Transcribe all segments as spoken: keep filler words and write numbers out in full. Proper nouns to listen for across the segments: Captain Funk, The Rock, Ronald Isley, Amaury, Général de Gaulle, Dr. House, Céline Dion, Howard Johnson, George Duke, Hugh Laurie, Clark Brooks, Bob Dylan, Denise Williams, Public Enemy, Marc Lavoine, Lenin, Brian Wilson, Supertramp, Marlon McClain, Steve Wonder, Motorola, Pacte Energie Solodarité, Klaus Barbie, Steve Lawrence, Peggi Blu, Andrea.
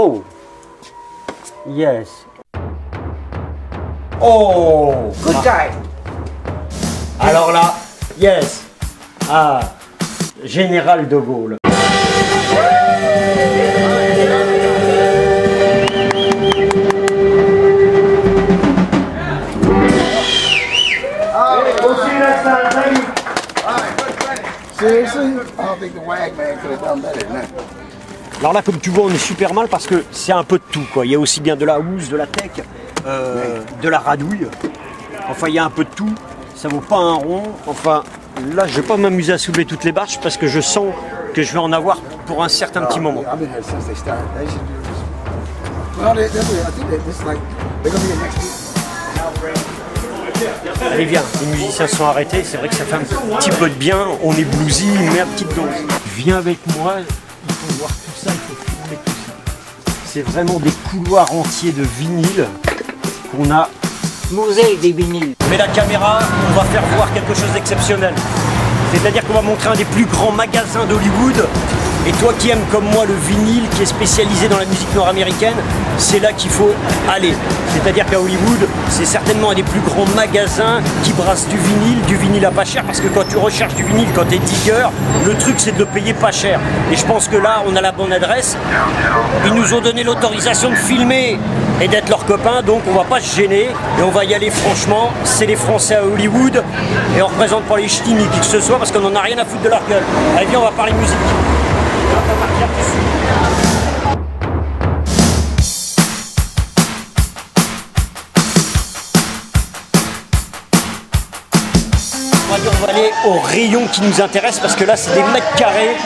Oh! Yes. Oh! Good guy! Alors là, yes! Ah! Général de Gaulle. Alors là, comme tu vois, on est super mal parce que c'est un peu de tout, quoi. Il y a aussi bien de la house, de la tech, euh, de la radouille. Enfin, il y a un peu de tout. Ça vaut pas un rond. Enfin, là, je vais pas m'amuser à soulever toutes les barges parce que je sens que je vais en avoir pour un certain petit moment. Allez, viens, les musiciens sont arrêtés, c'est vrai que ça fait un petit peu de bien, on est bluesy, mais à petite dose. Viens avec moi, il faut voir tout ça, il faut filmer tout ça. C'est vraiment des couloirs entiers de vinyle qu'on a. Musée des vinyles. Mais la caméra, on va faire voir quelque chose d'exceptionnel. C'est-à-dire qu'on va montrer un des plus grands magasins d'Hollywood. Et toi qui aimes comme moi le vinyle, qui est spécialisé dans la musique nord-américaine, c'est là qu'il faut aller. C'est-à-dire qu'à Hollywood, c'est certainement un des plus grands magasins qui brasse du vinyle, du vinyle à pas cher, parce que quand tu recherches du vinyle, quand t'es digger, le truc c'est de le payer pas cher. Et je pense que là, on a la bonne adresse. Ils nous ont donné l'autorisation de filmer et d'être leurs copains, donc on va pas se gêner, et on va y aller franchement. C'est les Français à Hollywood, et on représente pas les ch'tis ni qui que ce soit, parce qu'on en a rien à foutre de leur gueule. Allez, viens, on va parler musique. On va aller au rayon qui nous intéresse parce que là c'est des mètres carrés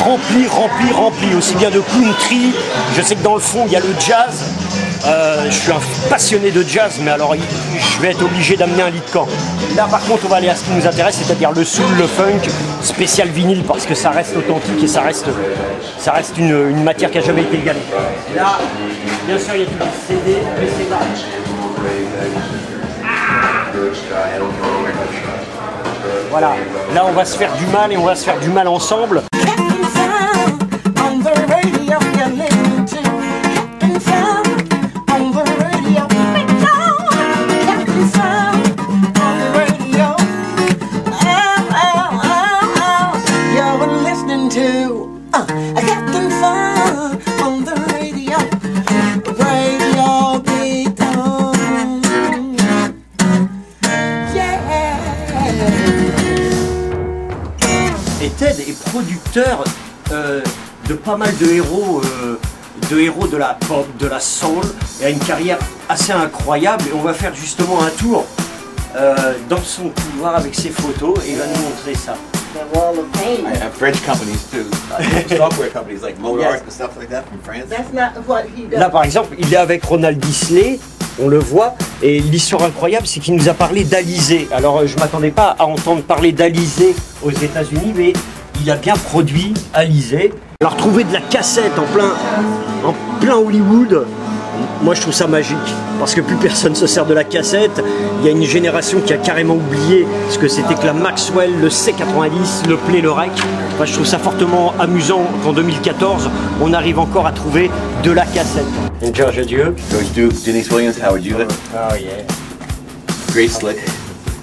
remplis, remplis, remplis, aussi bien de country, je sais que dans le fond il y a le jazz, euh, je suis un passionné de jazz mais alors je vais être obligé d'amener un lit de camp. Là par contre on va aller à ce qui nous intéresse, c'est-à-dire le soul, le funk, spécial vinyle parce que ça reste authentique et ça reste, ça reste une, une matière qui n'a jamais été égalée. Là, bien sûr il y a tous les C D, mais c'est là. Voilà, là on va se faire du mal et on va se faire du mal ensemble. Producteur euh, de pas mal de héros, euh, de héros de la pop, de la soul, et a une carrière assez incroyable. Et on va faire justement un tour euh, dans son couloir avec ses photos et il va nous montrer ça. I have French companies too, uh, software companies like Motorola and stuff like that from France. That's not what he does. Là par exemple, il est avec Ronald Isley. On le voit, et l'histoire incroyable, c'est qu'il nous a parlé d'Alizé. Alors, je ne m'attendais pas à entendre parler d'Alizé aux États-Unis, mais il a bien produit Alizé. Alors, trouver de la cassette en plein, en plein Hollywood, moi, je trouve ça magique, parce que plus personne ne se sert de la cassette. Il y a une génération qui a carrément oublié ce que c'était que la Maxwell, le C quatre-vingt-dix, le Play, le Rec. Enfin, je trouve ça fortement amusant qu'en deux mille quatorze, on arrive encore à trouver de la cassette. And George Duke. George Duke, Denise Williams, Howard Johnson. Oh yeah. Great slick.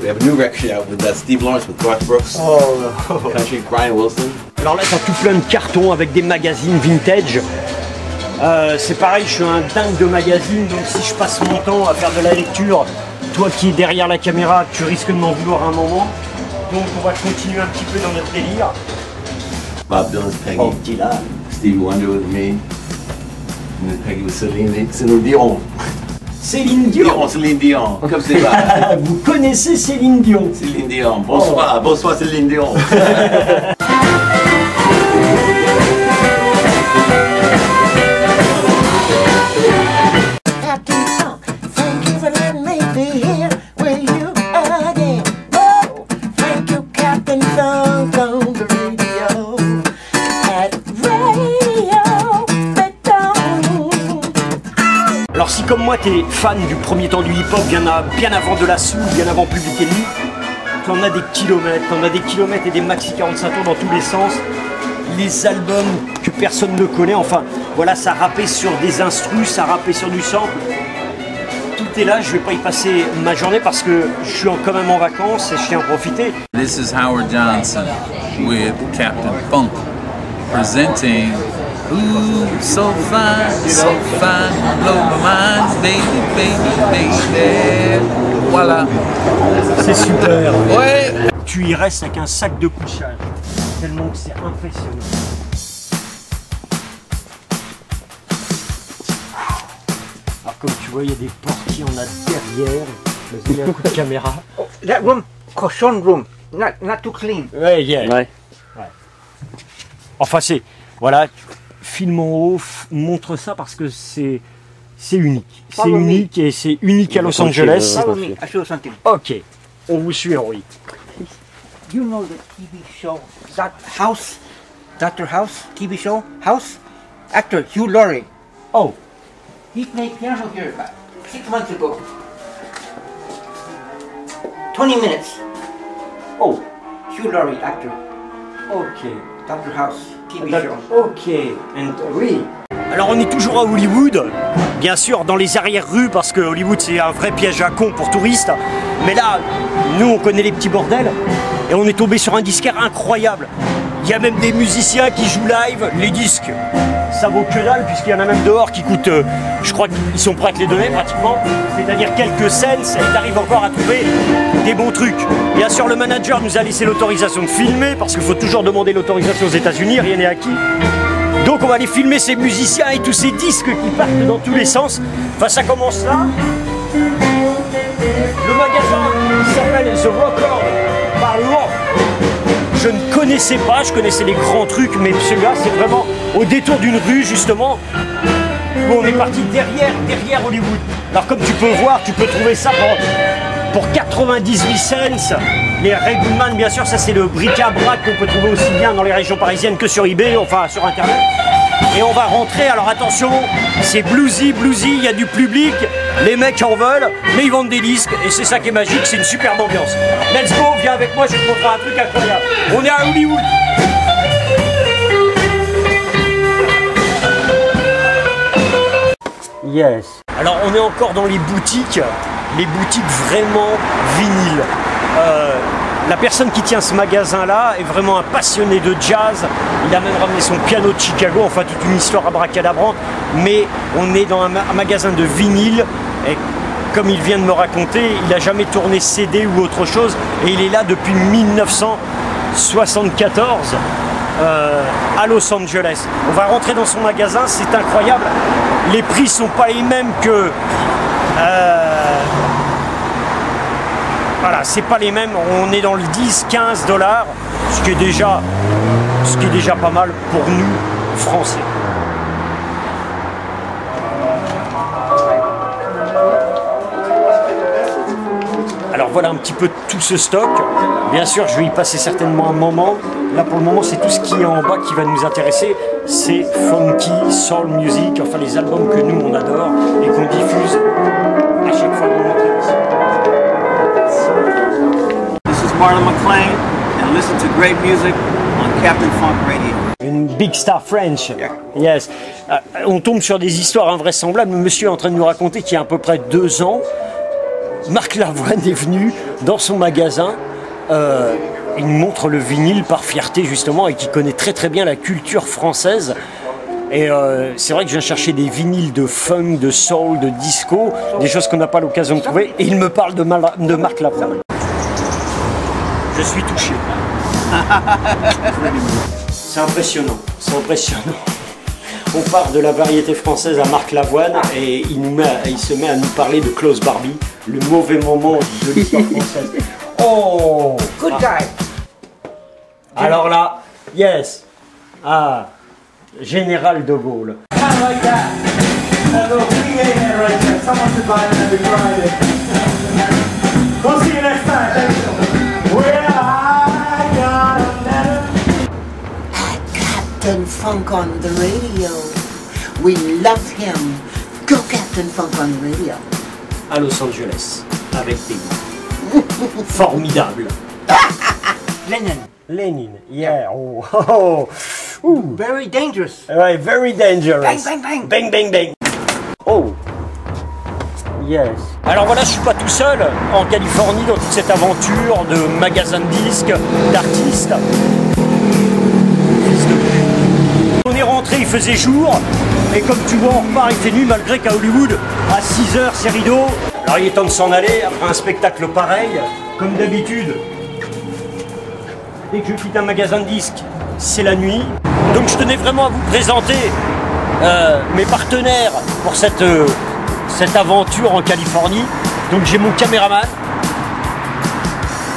We have a new record out with uh, Steve Lawrence, with Clark Brooks. Oh. Country, Brian Wilson. Alors là, t'as tout plein de cartons avec des magazines vintage. Euh, c'est pareil, je suis un dingue de magazine, donc si je passe mon temps à faire de la lecture, toi qui es derrière la caméra, tu risques de m'en vouloir un moment. Donc on va continuer un petit peu dans notre délire. Bob Dylan's Peggy, oh, Dylan. Steve Wonder with me, and Peggy with Céline, Céline Dion. Céline Dion, Céline Dion, comme c'est pas. Vous connaissez Céline Dion. Céline Dion, bonsoir, oh. Bonsoir Céline Dion. Comme moi, t'es fan du premier temps du hip-hop, bien, bien avant de la soul, bien avant Public Enemy. T'en as des kilomètres, t'en as des kilomètres et des maxi quarante-cinq tours dans tous les sens. Les albums que personne ne connaît, enfin voilà, ça rappait sur des instrus, ça rappait sur du sample. Tout est là, je ne vais pas y passer ma journée parce que je suis quand même en vacances et je tiens à en profiter. This is Howard Johnson with Captain Funk presenting Ooh, so fine, so fine, blow my mind, baby, baby, baby. Voilà. C'est super. Ouais. Tu y restes avec un sac de couchage. Tellement que c'est impressionnant. Comme tu vois, il y a des portiers, on a derrière. Vas-y, il y a un coup de caméra. Oh, that room, caution room, not, not too clean. Ouais, yeah. Ouais. Ouais. Enfin, c'est... Voilà, filme en haut, montre ça parce que c'est... C'est unique. C'est unique et c'est unique à Los Angeles. Ok, on vous suit, Rory. You know the T V show, that house, doctor House, T V show, House, actor Hugh Laurie. Oh. He played piano here about six months ago. twenty minutes. Oh, Hugh Laurie, actor. Okay. doctor House, T V show. Okay. And oui. Alors on est toujours à Hollywood, bien sûr dans les arrières-rues parce que Hollywood c'est un vrai piège à con pour touristes. Mais là, nous on connaît les petits bordels et on est tombé sur un disquaire incroyable. Il y a même des musiciens qui jouent live les disques. Ça vaut que dalle puisqu'il y en a même dehors qui coûtent, euh, je crois qu'ils sont prêts à te les donner pratiquement, c'est-à-dire quelques cents, et t'arrives encore à trouver des bons trucs. Bien sûr le manager nous a laissé l'autorisation de filmer parce qu'il faut toujours demander l'autorisation aux États-Unis, rien n'est acquis. Donc on va aller filmer ces musiciens et tous ces disques qui partent dans tous les sens. Enfin ça commence là. Le magasin s'appelle The Rock par le Rock. Je ne connaissais pas, je connaissais les grands trucs, mais celui-là, c'est vraiment au détour d'une rue, justement, où on est parti derrière, derrière Hollywood. Alors, comme tu peux voir, tu peux trouver ça pour, pour quatre-vingt-dix-huit cents. Les Ray Goodman, bien sûr, ça, c'est le bric-à-brac qu'on peut trouver aussi bien dans les régions parisiennes que sur eBay, enfin, sur Internet. Et on va rentrer, alors attention, c'est bluesy, bluesy, il y a du public, les mecs en veulent, mais ils vendent des disques, et c'est ça qui est magique, c'est une superbe ambiance. Let's go, viens avec moi, je vais te montrer un truc incroyable. On est à Hollywood. Yes. Alors on est encore dans les boutiques, les boutiques vraiment vinyles. Euh, La personne qui tient ce magasin-là est vraiment un passionné de jazz. Il a même ramené son piano de Chicago, enfin toute une histoire abracadabrante. Mais on est dans un, ma un magasin de vinyle et comme il vient de me raconter, il n'a jamais tourné C D ou autre chose. Et il est là depuis mille neuf cent soixante-quatorze euh, à Los Angeles. On va rentrer dans son magasin, c'est incroyable. Les prix ne sont pas les mêmes que... Euh, Voilà, c'est pas les mêmes, on est dans le dix, quinze dollars, ce qui est déjà, ce qui est déjà pas mal pour nous, Français. Alors voilà un petit peu tout ce stock. Bien sûr, je vais y passer certainement un moment. Là, pour le moment, c'est tout ce qui est en bas qui va nous intéresser. C'est funky, soul music, enfin les albums que nous, on adore et qu'on diffuse à chaque fois qu'on Marlon McClain, and listen to great music on Captain Funk Radio. Une big star French. Yeah. Yes. Euh, on tombe sur des histoires invraisemblables. Le monsieur est en train de nous raconter qu'il y a à peu près deux ans, Marc Lavoine est venu dans son magasin. Euh, il montre le vinyle par fierté justement et qui connaît très très bien la culture française. Et euh, c'est vrai que je viens chercher des vinyles de funk, de soul, de disco, des choses qu'on n'a pas l'occasion de trouver. Et il me parle de, Mal de Marc Lavoine. Je suis touché. C'est impressionnant, c'est impressionnant. On part de la variété française à Marc Lavoine et il, nous met à, il se met à nous parler de Klaus Barbie, le mauvais moment de l'histoire française. Oh, good guy. Ah. Alors là, yes. Ah, Général de Gaulle. Captain Funk on the radio. We love him. Go Captain Funk on the radio. À Los Angeles, avec des mots. Formidable. Lenin. Lenin, yeah. Oh, oh. Ouh. Very dangerous. Ouais, very dangerous. Bang, bang, bang. Bang, bang, bang. Oh. Yes. Alors voilà, je suis pas tout seul en Californie dans toute cette aventure de magasins de disques, d'artistes. On est rentré, il faisait jour, mais comme tu vois, on repart, il fait nuit, malgré qu'à Hollywood, à six heures, c'est rideau. Alors il est temps de s'en aller après un spectacle pareil, comme d'habitude. Dès que je quitte un magasin de disques, c'est la nuit. Donc je tenais vraiment à vous présenter euh, mes partenaires pour cette, euh, cette aventure en Californie. Donc j'ai mon caméraman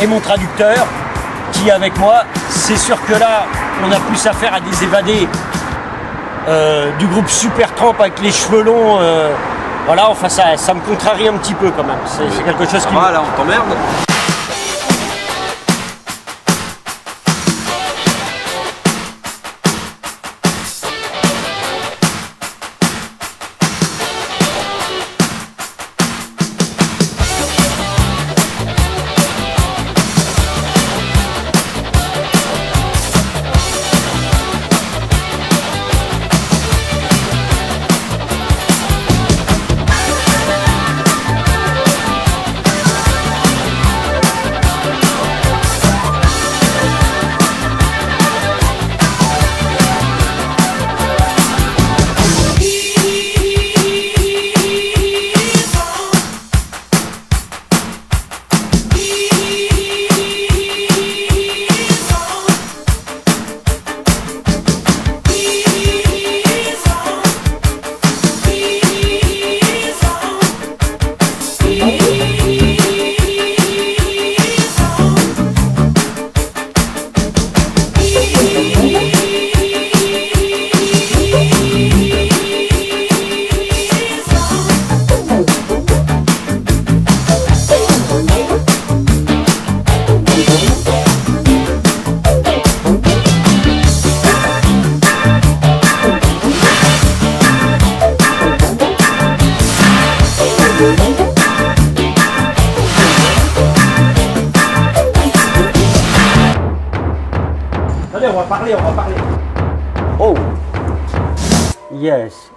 et mon traducteur qui est avec moi. C'est sûr que là, on a plus affaire à des évadés euh, du groupe Supertramp avec les cheveux longs. Euh, voilà, enfin ça, ça me contrarie un petit peu quand même. C'est quelque chose qui... Ah là, on t'emmerde. Allez, on va parler, on va parler. Oh. Yes.